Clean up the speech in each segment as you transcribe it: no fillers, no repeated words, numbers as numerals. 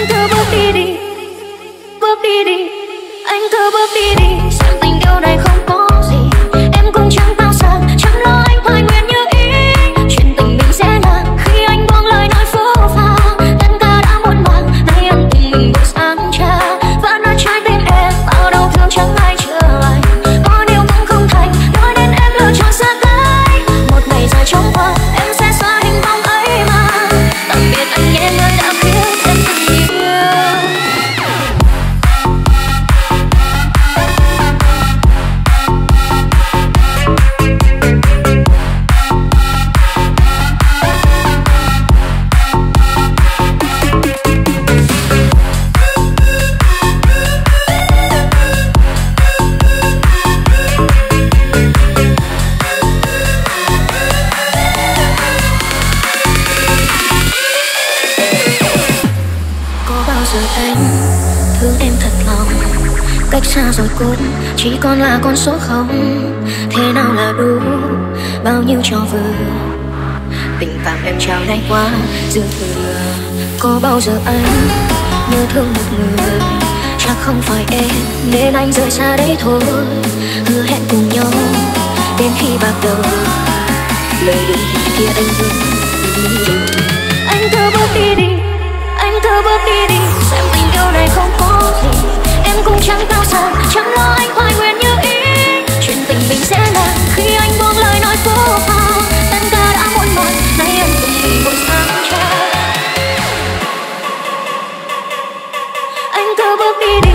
Anh cứ bước đi đi, bước đi đi. Anh cứ bước đi đi. Xem tình yêu này không có gì, em cũng chẳng bao giờ chẳng lo anh hoài nguyện như ý. Chuyện tình mình sẽ là khi anh buông lời nói phũ phàng, tan ca đã muộn màng, nay ân tình mình buổi sáng trà và nói trái tim em bao đau thương chẳng ai chữa lành. Có điều cũng không thành, nói nên em lựa chọn xa cách. Một ngày dài chóng qua, em sẽ xóa hình bóng ấy mà. Tạm biệt anh em ơi đã biết em tình yêu. Rồi cũng chỉ còn là con số không, thế nào là đủ, bao nhiêu cho vừa. Tình cảm em trao nay quá dư thừa. Có bao giờ anh nhớ thương một người, chắc không phải em nên anh rời xa đấy thôi. Hứa hẹn cùng nhau đến khi bạc đầu, lời đi kia anh vẫn. Anh cứ bước đi đi, anh cứ bước đi đi. Xem tình yêu này không có gì, em cũng chẳng bao giờ chẳng lo anh hoài nguyện như ý. Chuyện tình mình sẽ là khi anh buông lời nói phũ phàng, tan ca đã muộn màng, nay em cùng mình buổi sáng trà. Anh cứ bước đi đi.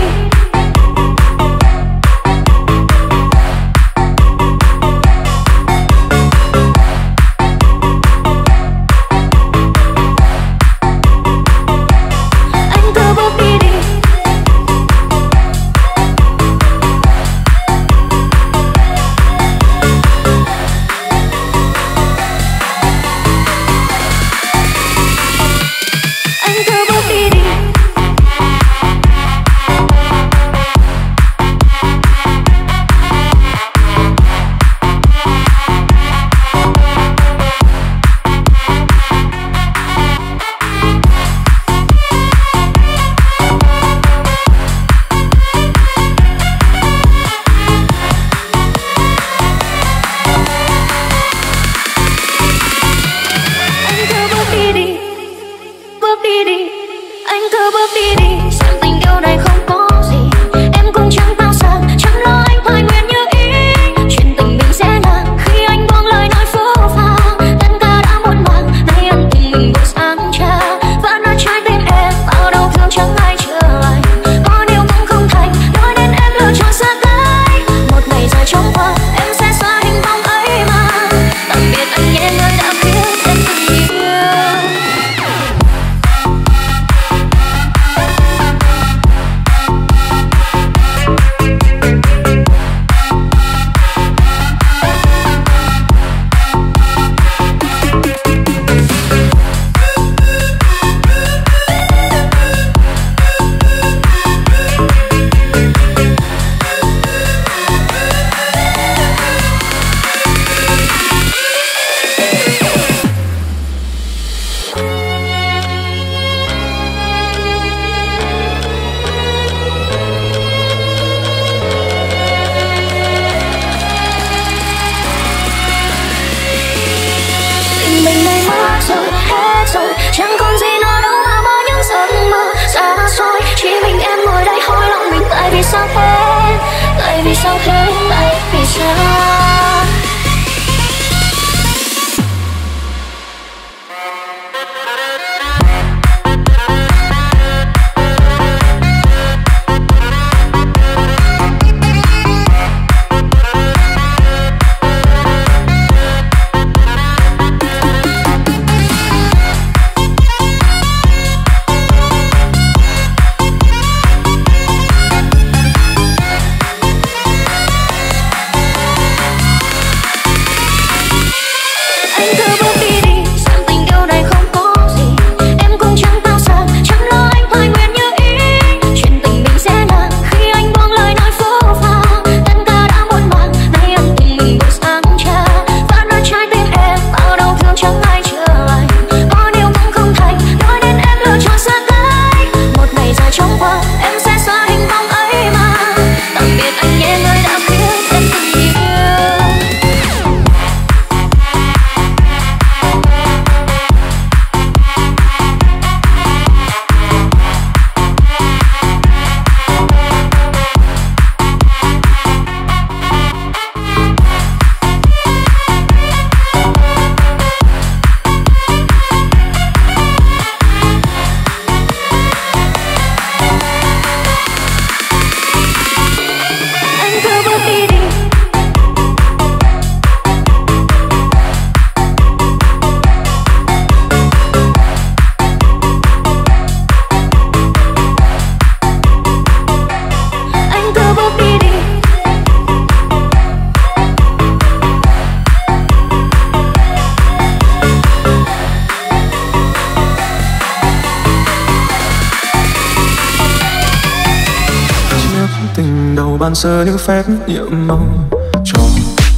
ban sơ những phép nhiệm mong cho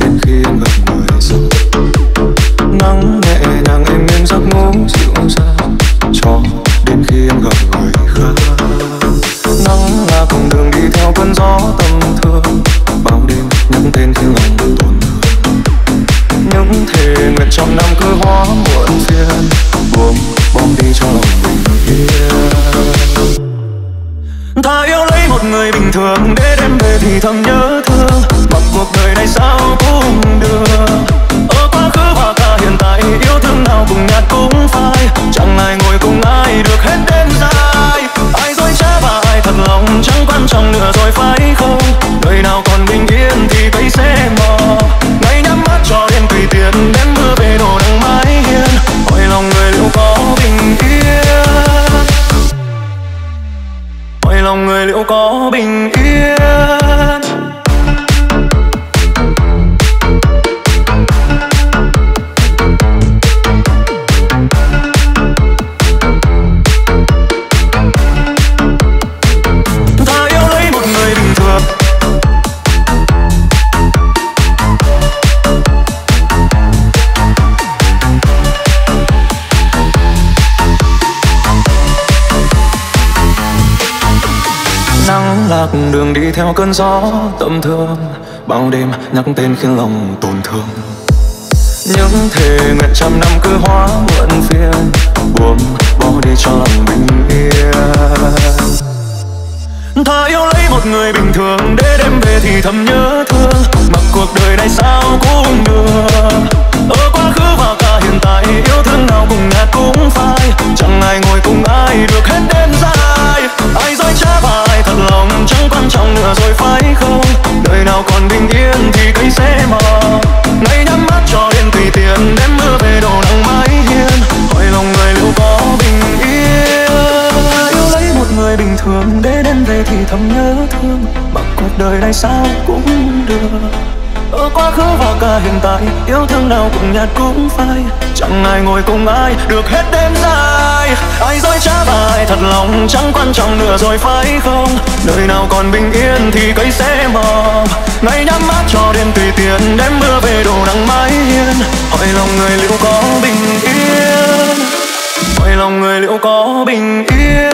đến khi em gần người dừng. Nắng nhẹ nhàng em em giấc ngủ dịu dàng cho đến khi em gặp người khác. Nắng là con đường đi theo cơn gió tầm thương, bao đêm những tên khi lòng tổn thương. Những thề nguyện trong năm cứ hóa muộn phiền, buồn bom đi trong lòng bình yên. Ta yêu lấy một người bình thường để đêm về thì thầm nhớ thương. Mặc cuộc đời này sao cũng được, ở quá khứ và cả hiện tại yêu thương nào cùng nhạt cũng phai. Chẳng ai ngồi cùng ai được hết đêm dài. Ai dối trá và ai thật lòng chẳng quan trọng nữa rồi phải không? Đời nào còn bình yên thì thấy sẽ mò. Ngày nhắm mắt cho đêm tùy tiện, đêm mưa về đổ nắng mái hiên. Hỏi lòng người liệu có bình yên, hỏi lòng người liệu có bình yên. Lạc đường đi theo cơn gió tầm thương, bao đêm nhắc tên khiến lòng tổn thương. Những thề nguyện trăm năm cứ hóa muộn phiền, buông bỏ đi cho lòng bình yên. Ta yêu lấy một người bình thường để đêm về thì thầm nhớ thương. Mặc cuộc đời này sao cũng được, ở quá khứ và cả hiện tại yêu thương nào cùng nhạt cũng phai. Chẳng ai ngồi cùng ai được hết đêm dài. Ai dối trá và ai thật lòng chẳng quan trọng nữa rồi phải không? Đời nào còn bình yên thì cây sẽ mờ. Ngày nhắm mắt cho đêm tùy tiện, đêm mưa về đổ nắng mái hiên. Hỏi lòng người liệu có bình yên. Yêu lấy một người bình thường để đêm về thì thầm nhớ thương. Mặc cuộc đời này sao cũng được, ở quá khứ và cả hiện tại yêu thương nào cũng nhạt cũng phai. Chẳng ai ngồi cùng ai được hết đêm dài. Ai dối trá và ai thật lòng chẳng quan trọng nữa rồi phải không? Đời nào còn bình yên thì cây sẽ mờ. Ngày nhắm mắt cho đêm tùy tiện, đêm mưa về đổ nắng mái hiên. Hỏi lòng người liệu có bình yên, hỏi lòng người liệu có bình yên.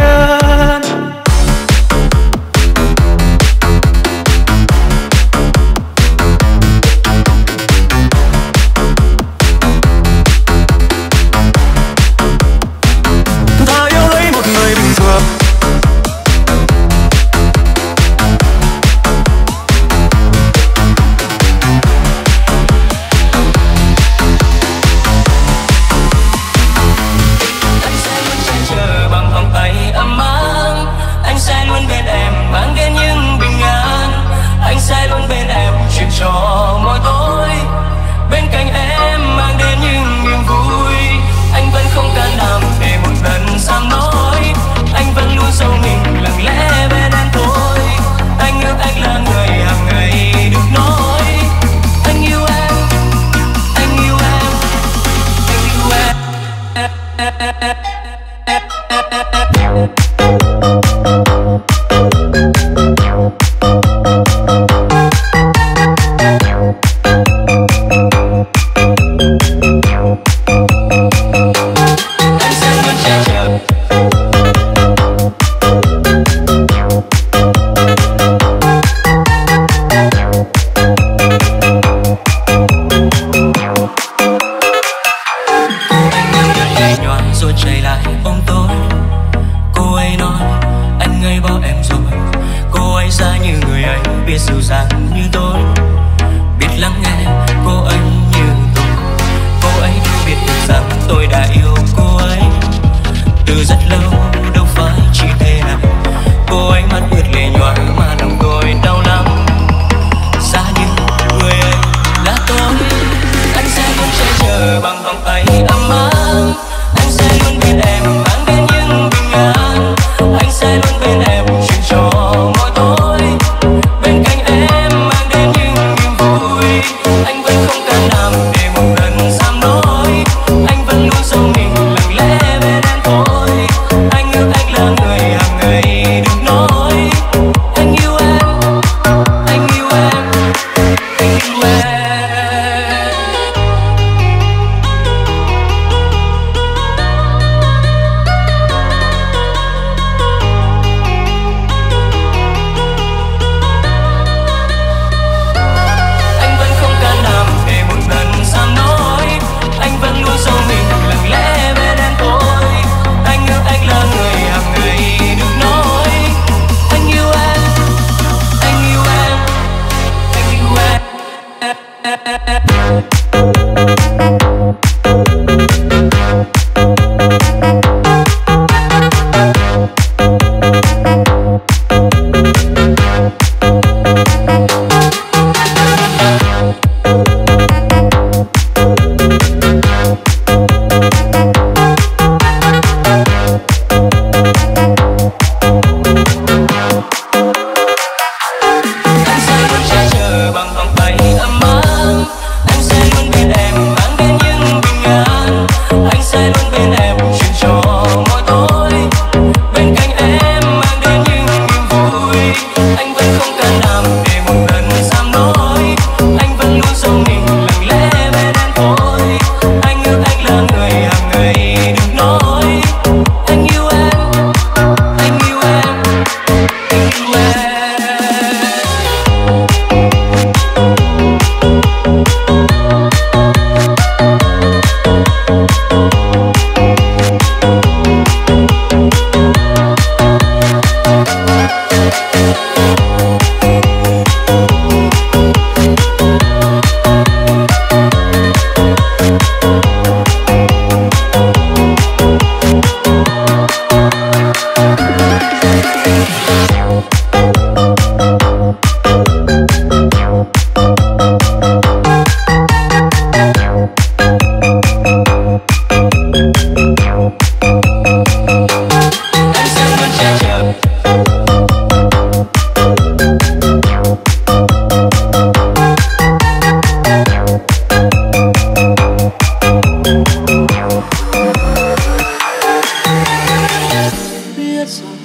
rồi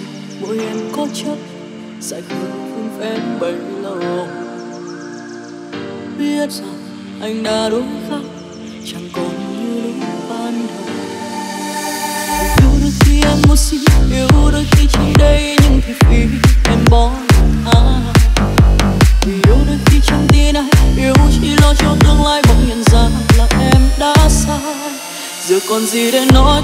môi em có chất dại khờ vun vén bấy lâu. Biết rằng anh đã đối khác, chẳng còn như lúc ban đầu. Yêu đôi khi em muốn xin, yêu đôi khi chỉ đây nhưng thì vì em bỏ ngã. Yêu đôi khi chẳng tin ai, yêu chỉ lo cho tương lai bỗng nhận ra là em đã sai. Giờ còn gì để nói?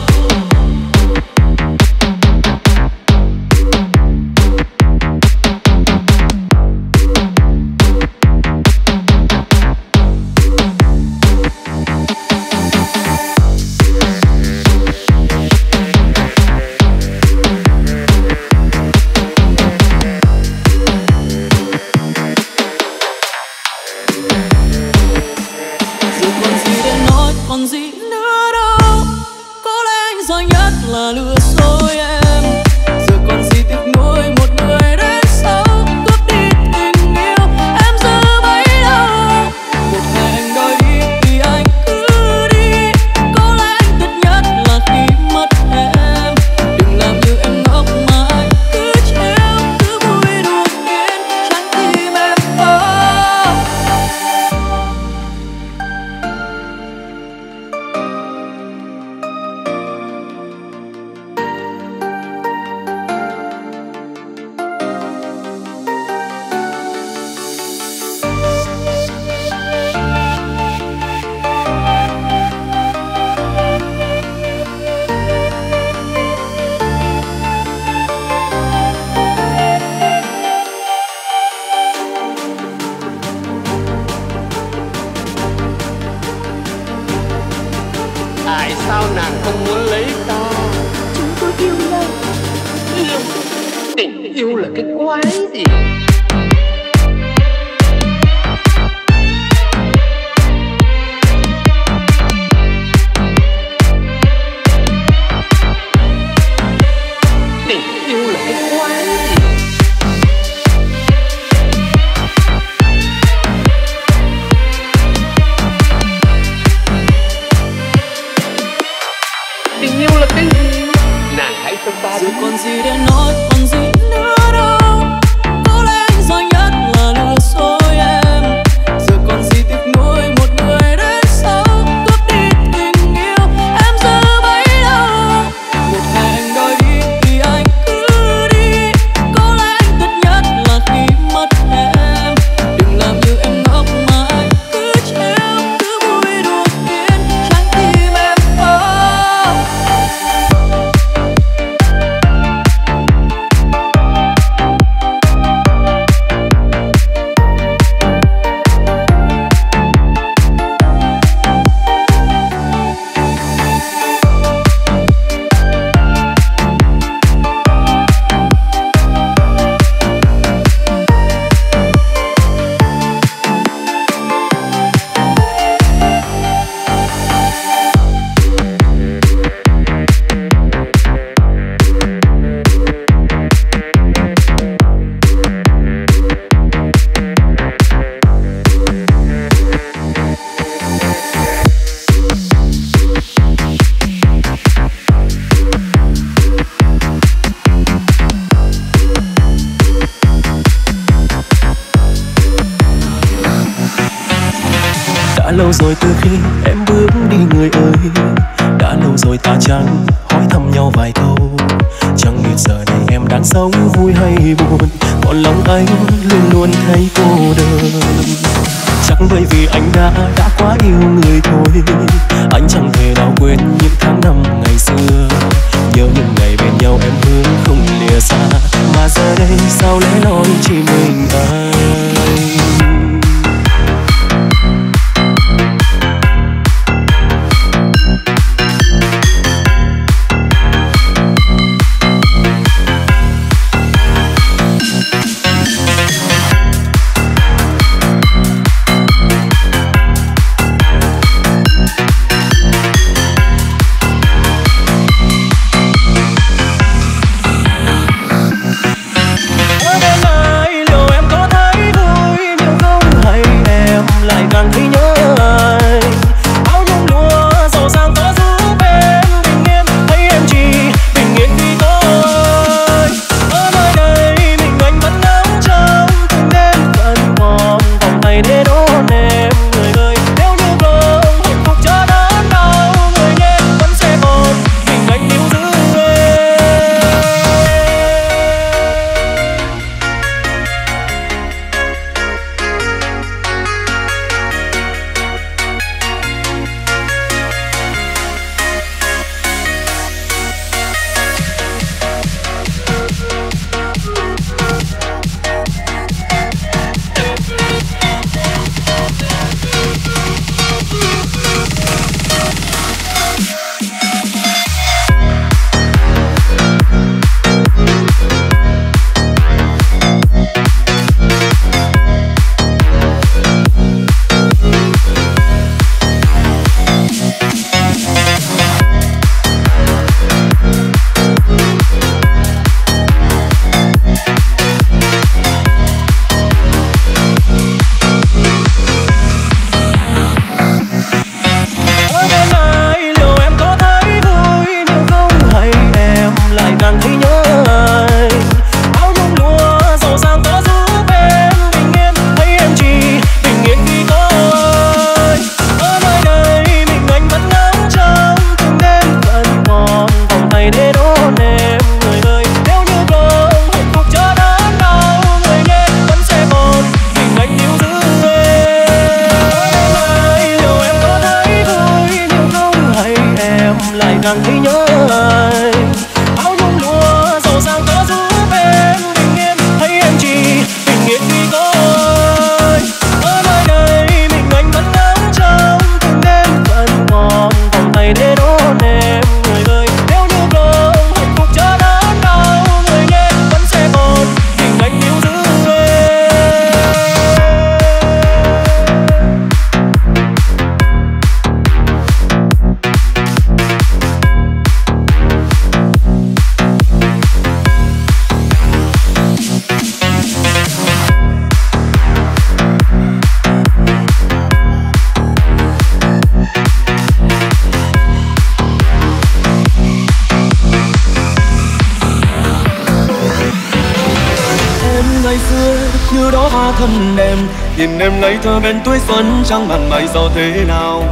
ngày xưa như đó hoa thân em, nhìn em ngây thơ bên tuổi xuân chẳng mặn mày sao thế nào.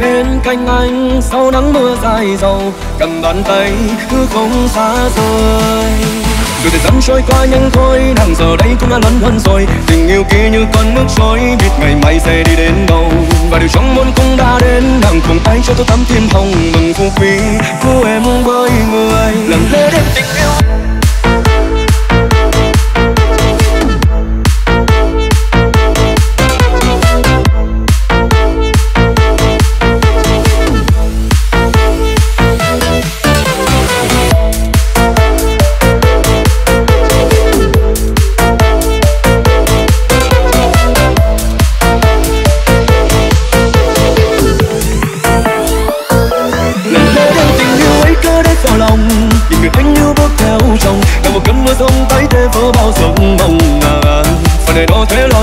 Bên cạnh anh sau nắng mưa dài dầu, cầm bàn tay cứ không xa rời. Rồi thời gian trôi qua nhanh thôi, nàng giờ đây cũng đã lớn hơn rồi. Tình yêu kia như con nước trôi, biết ngày mai sẽ đi đến đâu. Và điều trong môn cũng đã đến, nàng cùng tay cho tôi tắm thiên hồng mừng phú quý, cứu em với người làm lễ đến tình yêu.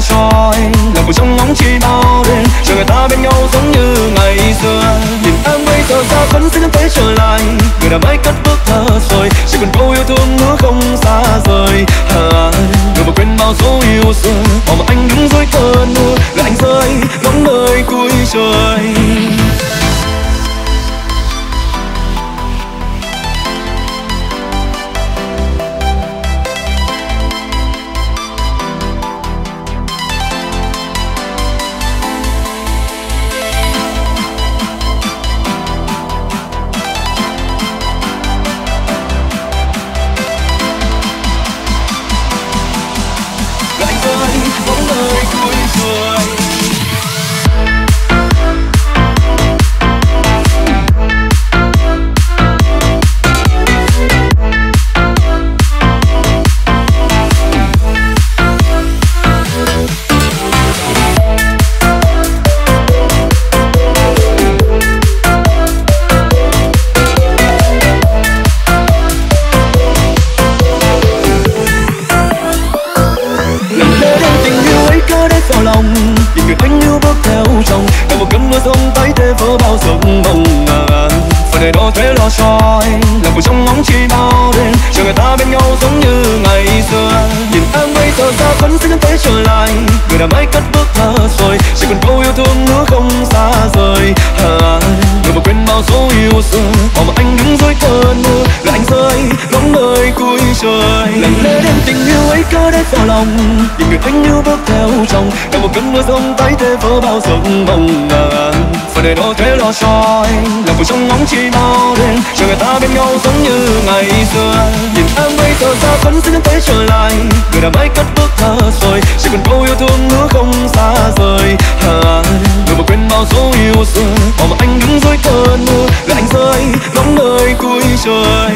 Cho em là một trong ngóng chi bao đêm, chờ người ta bên nhau giống như ngày xưa. Nhìn em bây giờ ra vẫn sẽ nhắm tới trở lại, người đã mãi cất bước thơ rồi, chỉ còn câu yêu thương nữa không xa rời. Người mà quên bao dấu yêu xưa, bỏ mà anh đứng dưới cơn mưa, là anh rơi lóng nơi cuối trời. Nhìn người anh yêu bước theo chồng, cả một cơn mưa giông tay thế vỡ bao giấc mộng. Phải để đó thế lo cho anh là một trong ngóng chi bao đêm, chờ người ta bên nhau giống như ngày xưa. Nhìn em bây giờ ra vẫn sẽ nhắn tới trở lại, người đã mãi cất bước thơ rồi, chỉ còn câu yêu thương nữa không xa rời. Người mà quên bao dấu yêu xưa, bỏ mà anh đứng dưới cơn mưa, là anh rơi lóng nơi cuối trời.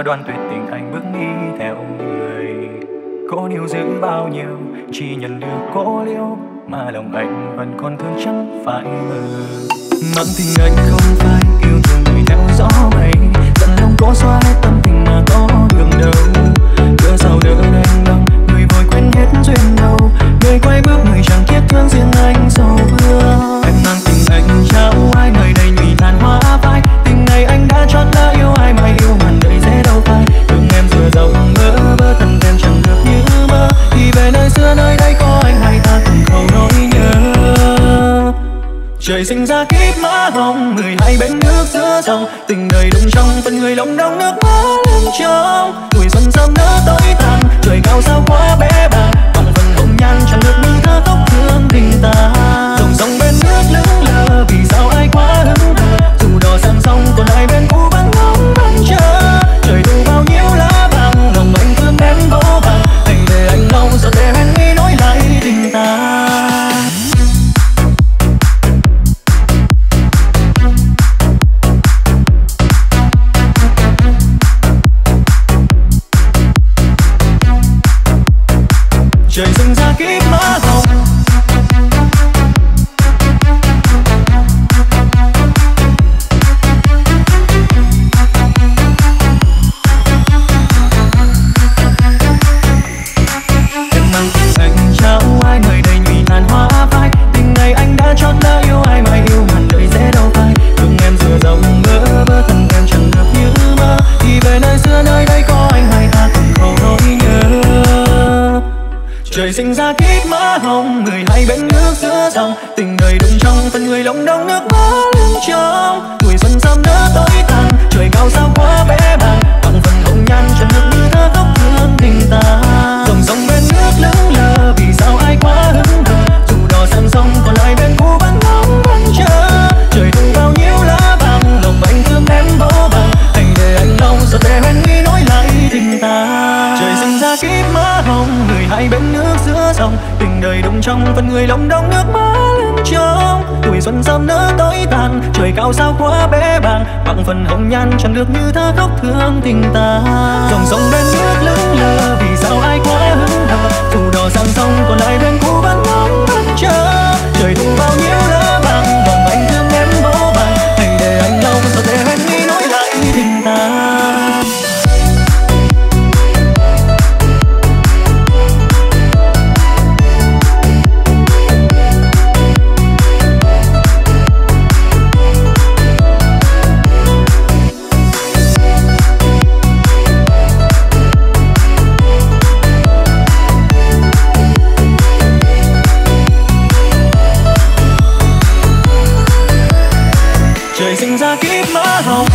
mưa đoan tuyệt tình anh bước đi theo người. Cố níu giữ bao nhiêu chỉ nhận được cố liêu, mà lòng anh vẫn còn thương chẳng phải mơ. Mặn tình anh không phải yêu thương người theo gió mây, dặn lòng cố xóa hết tâm tình mà có đường đâu. Cớ sao đỡ đành lòng người vội quên hết duyên đâu, người quay bước người chẳng kiếp thương riêng anh sầu vương. Em mang tình anh trao ai nơi đây nhụy tàn hoa phai, tình này anh đã chót đã yêu ai mà yêu màn đời dễ đâu phai. Đường em vừa rộng bỡ bỡ thân em chẳng được như mơ, thì về nơi xưa nơi đây có anh hay ta cùng khâu nỗi nhớ. Trời sinh ra kiếp mã hồng, 12 bên nước giữa dòng, tình đời đông trong phần người lòng đong nước mắt lưng trong. Tuổi xuân sớm nỡ tối tàn, trời cao sao quá bé bàng, bằng phần hồng nhan chẳng được như thơ tóc thương tình ta. Dòng dòng bên nước lững lờ, vì sao ai quá hứng thờ? Dù đò sang sông còn ai bên cũ vẫn ngóng vẫn chờ. Trời đủ bao nhiêu lá vàng, lòng anh thương đến vô vàng. Anh về anh lâu giờ để anh nghĩ nói lại tình ta. Trời sinh ra kiếp mã hồng, em mang tình anh trao ai nơi đây nhụy tàn hoa phai, tình này anh đã chót đã yêu ai mà yêu màn đời dễ đâu phai. Đường em vừa rộng bỡ bỡ thân em chẳng được như mơ, thì về nơi xưa nơi đây có anh hay ta cùng khâu nỗi nhớ. Trời sinh ra kiếp mã hồng, 12 bên nước giữa dòng, tình đời đông trong phần người lòng đong nước má lưng trong. Tuổi xuân sớm nỡ tối tàn, trời cao sao quá bé bàng, bằng phần hồng nhan chẳng được như thơ tóc thương tình ta. Dòng dòng bên nước lững lờ, vì sao ai quá hứng thờ? Dù đò sang sông còn ai bên cũ vẫn ngóng vẫn chờ. Trời đủ bao nhiêu lá vàng, lòng anh thương em vô vàng. Anh để anh lâu giờ để anh nghĩ nói lại tình ta. Trời sinh ra kiếp mã hồng, 12 bên nước giữa dòng, tình đời đông trong phần người lòng đong nước má lưng trong. Tuổi xuân sớm nỡ tối tàn, trời cao sao quá bé bàng, bằng phần hồng nhan chẳng được như thơ khóc thương tình ta. Dòng sông bên nước lững lờ, vì sao ai quá hứng thờ? Dù đò sang sông còn lại bên cũ vẫn ngóng vẫn chờ. Trời đủ bao nhiêu lá vàng, vòng anh thương em vô vàng. Anh để anh lâu giờ để em nghĩ nói lại tình ta. Trời sinh ra kiếp mã hồng,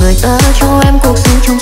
Người ta cho em cuộc sống trong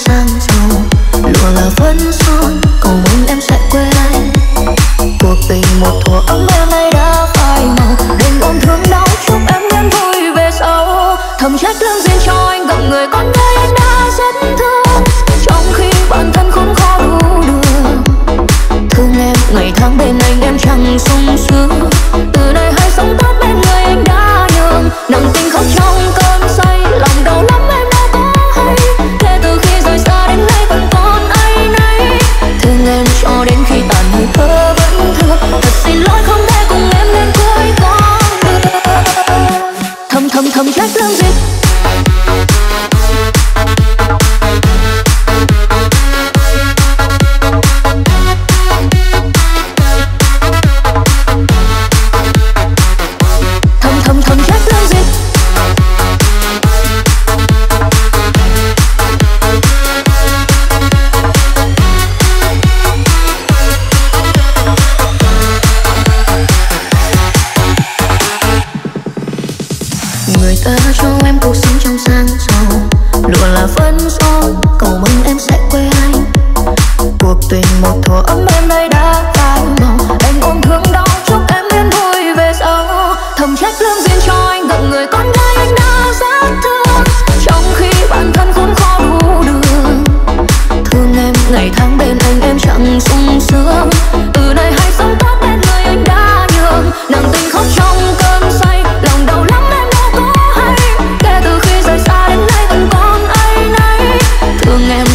sáng giàu, lụa là phấn son.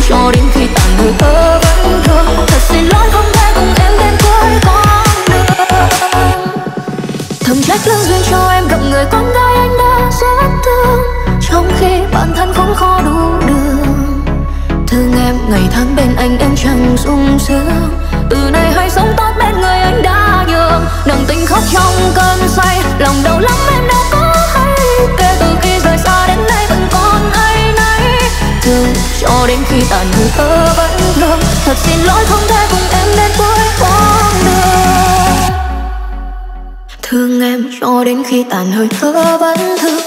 cho đến khi tàn người tớ vẫn thương. Thật xin lỗi không thể cùng em đến cuối con đường. Thầm trách lương duyên cho em gặp người con gái anh đã rất thương, trong khi bản thân cũng khó đủ đường. Thương em ngày tháng bên anh em chẳng sung sướng. Từ nay hãy sống tốt bên người anh đã nhường. Nặng tình khóc trong cơn say, lòng đau lắm em đâu có hay. Kể từ khi rời xa đến nay vẫn còn ai nấy. Thương cho đến khi tàn người tớ vẫn thương. Thật xin lỗi không thể cùng em đến cuối con đường. Thương em cho đến khi tàn hơi thở vẫn thương.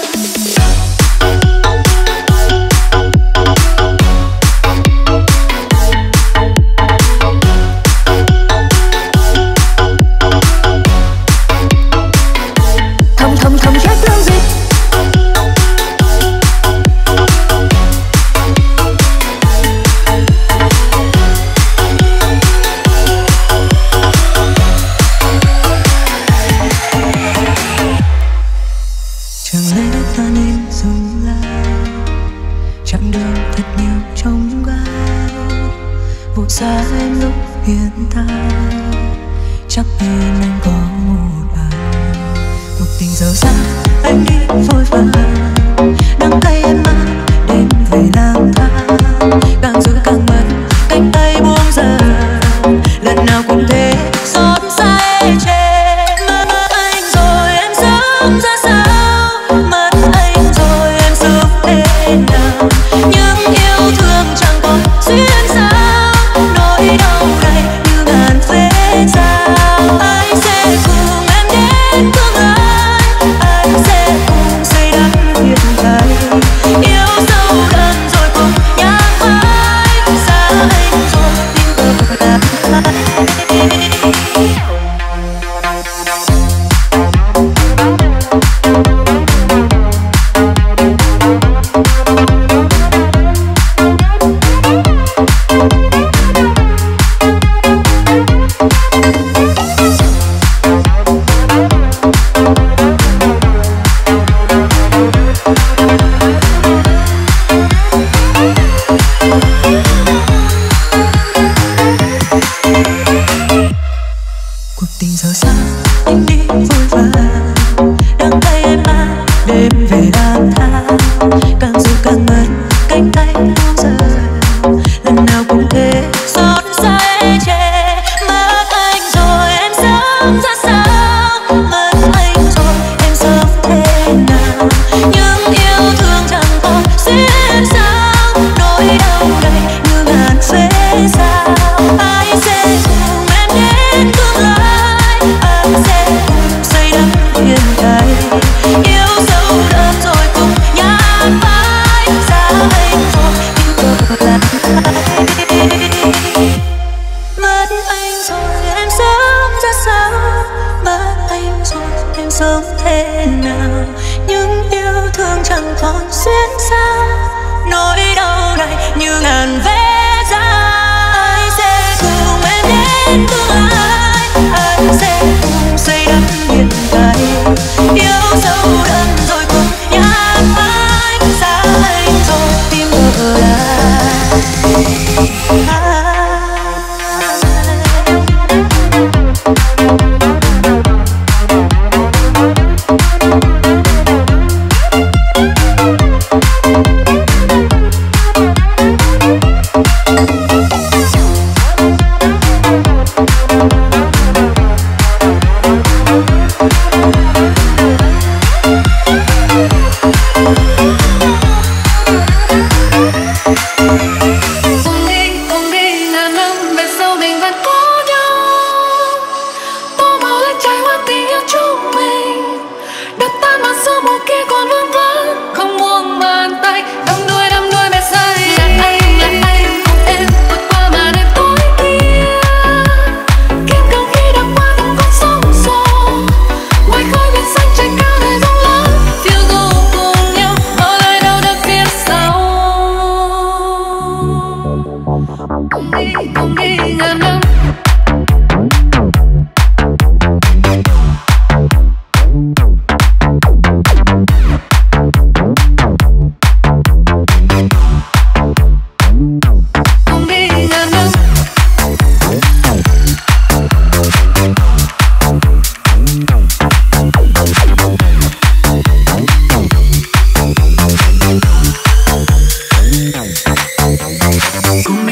Hôm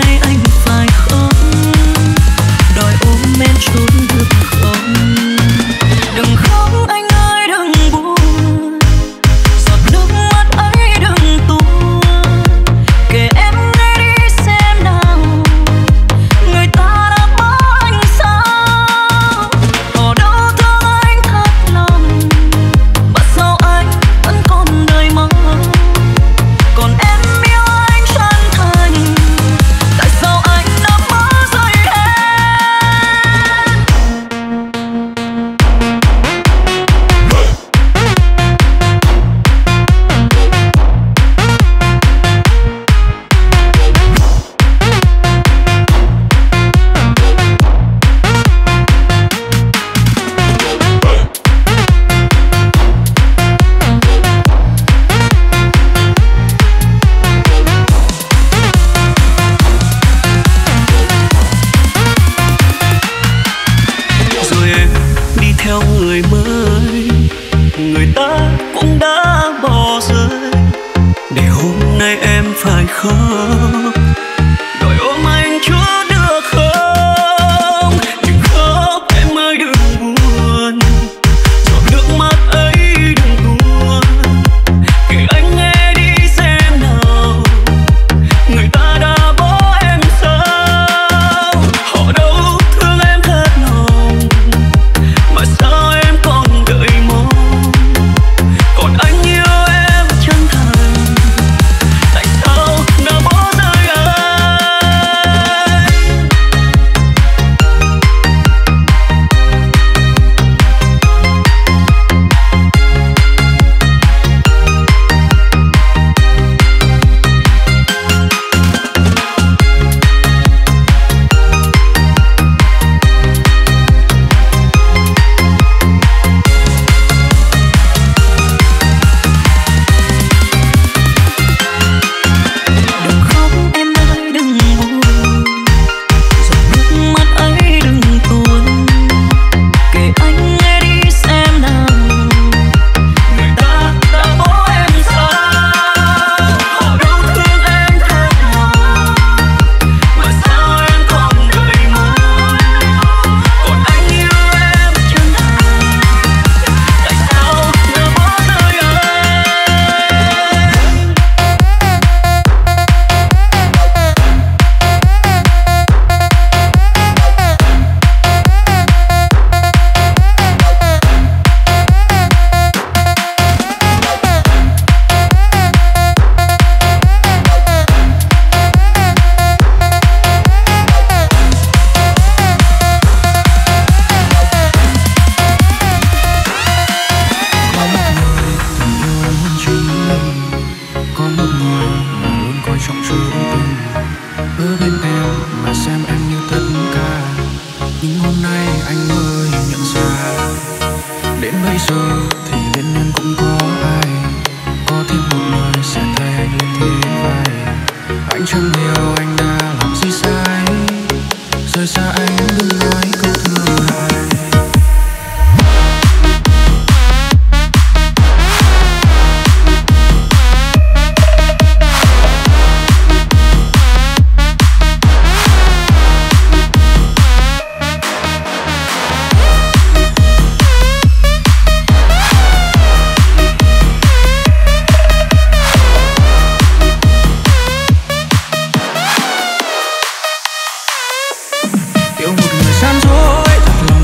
nay anh phải khóc, anh mới nhận ra đến bây giờ thì bên em cũng có ai, có thêm một người sẽ thay anh lên thế vai. Anh chẳng hiểu anh đã làm gì sai, rời xa anh đừng nói câu thương hại. Yêu một người gian dối thật lòng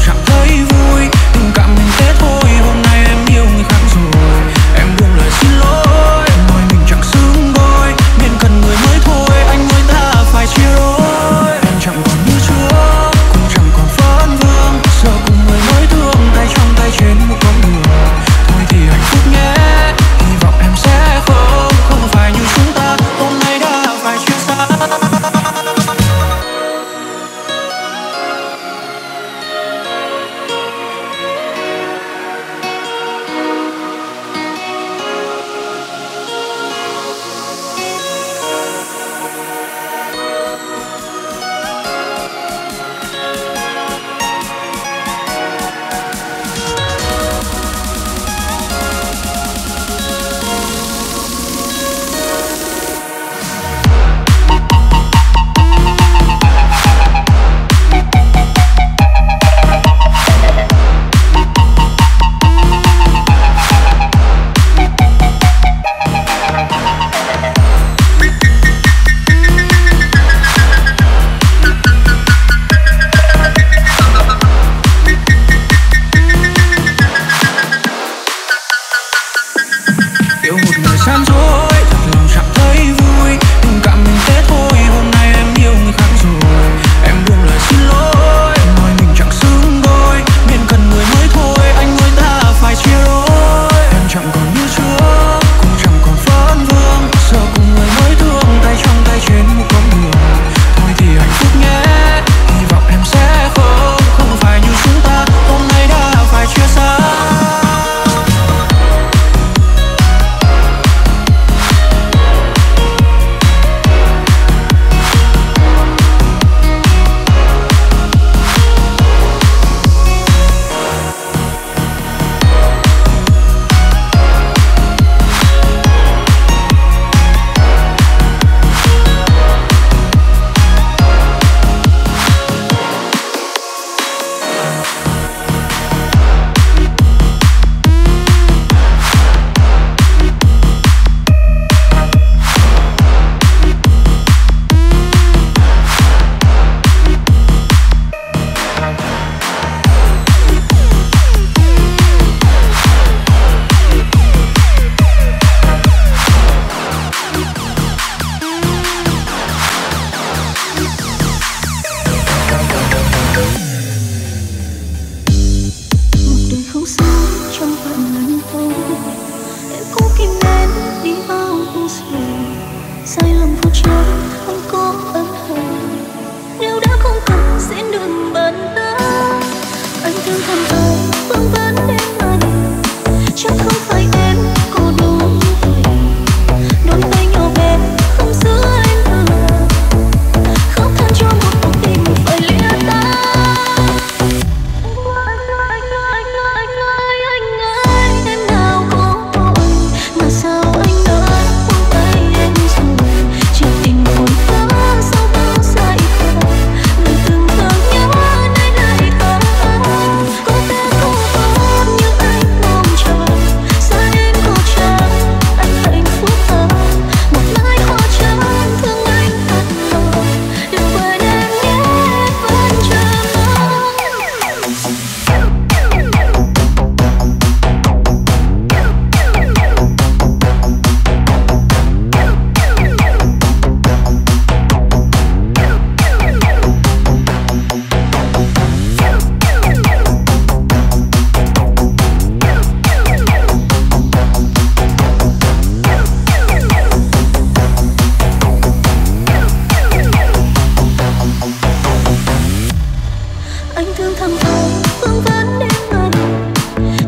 anh thương thầm thầm vương vấn đến gần,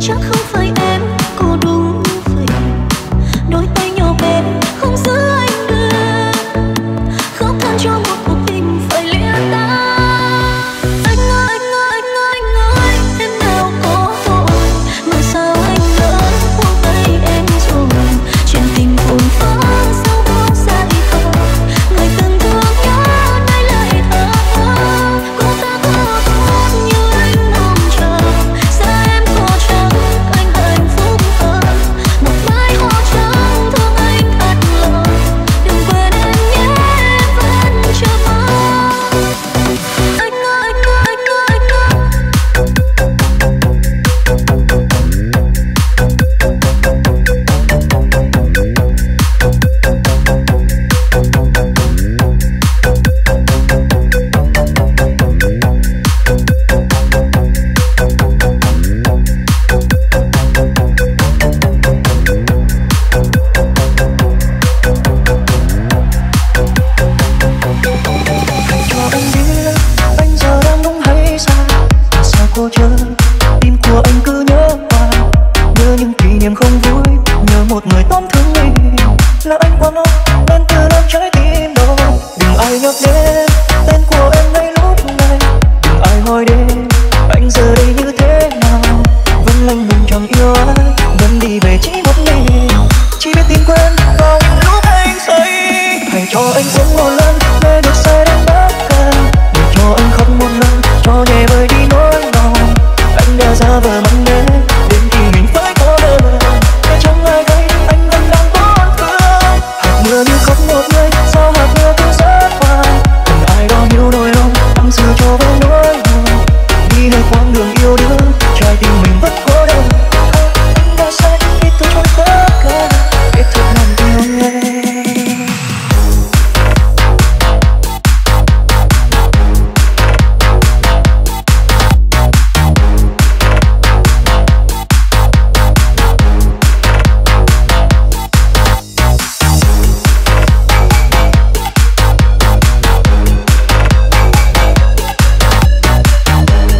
chắc không phải em cô đúng vậy. Đôi tay nhỏ bé không giữ anh được, khóc than cho một cuộc tình phải lìa ta. Anh ơi, em nào có tội, mà sao anh lỡ buông tay em rồi? Chuyện tình buồn phá sao có sai không? Người từng thương nhớ nay lại thở thơ. Cô ta có tốt như anh mong chờ, sao em có chắc anh hạnh phúc hơn? Một mái hoa trắng thương anh thật lòng, đừng quên em nhé, em vẫn chưa mong. Cho anh biết anh giờ đang đúng hay sai, sao cô chờ tim của anh cứ nhớ hoài, nhớ những kỷ niệm không vui, nhớ một người tổn thương mình là anh quá nóng nên từ năm trái tim đâu. Đừng ai nhắc đến tên của em ngay lúc này, đừng ai hỏi đến anh giờ đây như thế nào. Vẫn lạnh lùng chẳng yêu ai, vẫn đi về chỉ một mình, chỉ biết tìm quên vào lúc anh say. Hãy cho anh uống một lần để được say đến bất cần, để cho anh khóc một lần cho nhẹ vơi đi nỗi lòng. Anh đã ra vờ mang đến khi mình phải có đơn, để chẳng ai thấy anh vẫn đang tổn thương. Hạt mưa như khóc một người, sao hạt mưa cứ rớt hoài? Cần ai đó hiểu nỗi lòng, tâm sự cho vơi nỗi buồn. Đi nơi quãng đường yêu đương, trái tim mình vẫn cô đơn. Anh đã sai khi từ chối tất cả, kết thúc lòng yêu em. Đừng ai nhắc đến tên của em ngay lúc này, đừng ai hỏi đến anh giờ đây như thế nào. Vẫn lạnh lùng chẳng yêu ai, vẫn đi về chỉ một mình, chỉ biết tìm quên vào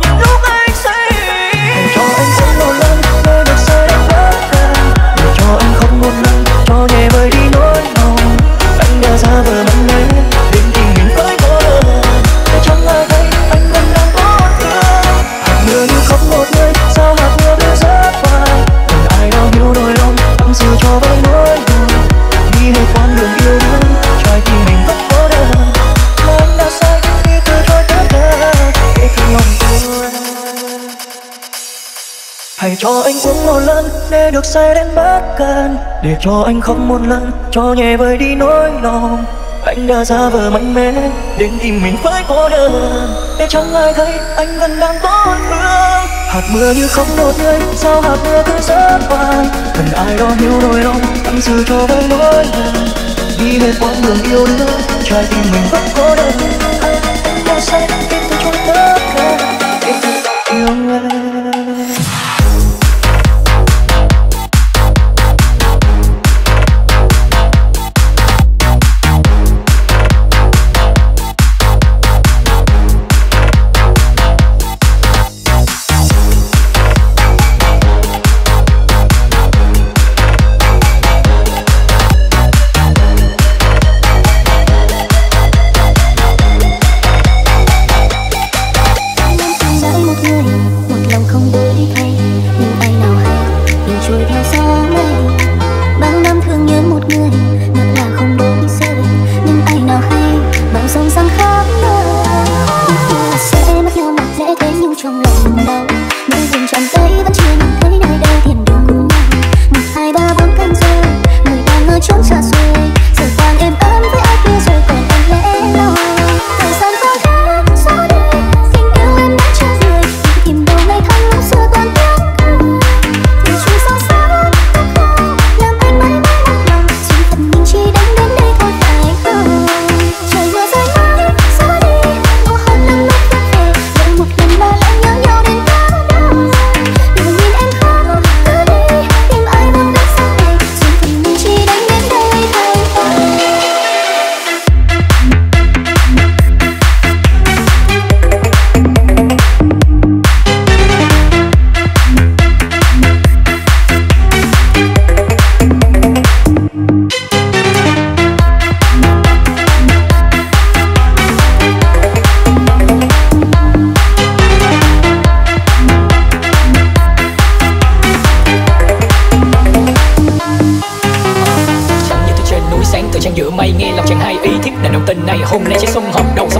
những lúc anh say. Hãy cho anh uống một lần để được say đến bất cần, để cho anh khóc một lần cho nhẹ vơi đi nỗi lòng. Anh đã ra vờ mang nén đến khi mình phải có đơn, để chẳng ai thấy anh vẫn đang tổn thương. Hạt mưa như khóc một người, sao hạt mưa cứ rớt hoài? Cần ai đó hiểu nỗi lòng, tâm sự cho vơi nỗi buồn. Đi hết quãng đường yêu đương, trái tim mình vẫn cô đơn. Là anh đã sai khi từ chối tất cả, để thương lòng yêu em. Hãy cho anh uống một lần để được say đến bất cần, để cho anh khóc một lần cho nhẹ vơi đi nỗi lòng. Anh đã ra vờ mạnh mẽ đến khi mình phải cô đơn, để chẳng ai thấy anh vẫn đang tổn thương. Hạt mưa như không đột người, sao hạt mưa cứ rớt hoài? Cần ai đó hiểu nỗi lòng, tâm sự cho vơi nỗi buồn. Đi hết quãng đường yêu đương, trái tim mình vẫn cô đơn. Anh đã sai khi từ chối tất cả, để thương lòng yêu em.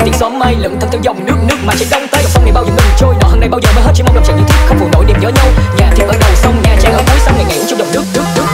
trong tiếng xóm mây lẫn thân theo dòng nước, nước mà chảy đông tây. Dòng sông này bao giờ ngừng trôi, nọ hằng này bao giờ mới hết, chỉ mong lòng chàng như thiết không phụ nổi niềm nhớ nhau. Nhà thiết ở đầu sông, nhà chàng ở cuối sông, ngày ngày uống trong dòng nước, nước, nước, nước.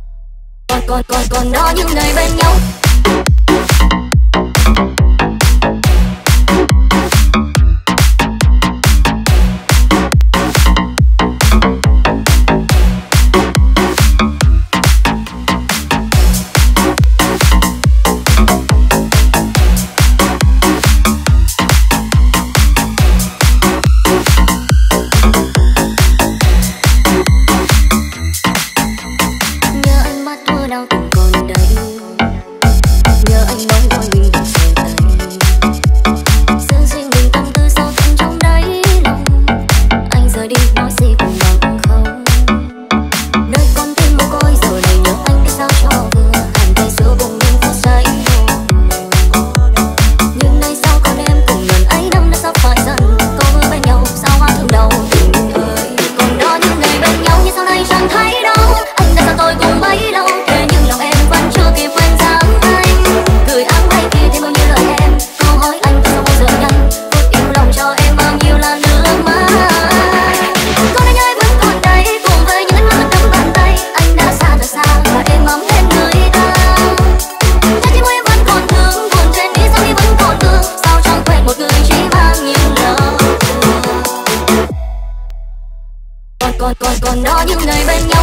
Còn đó những nơi bên nhau. Còn đó những nơi bên nhau.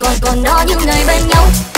còn đó những ngày bên nhau.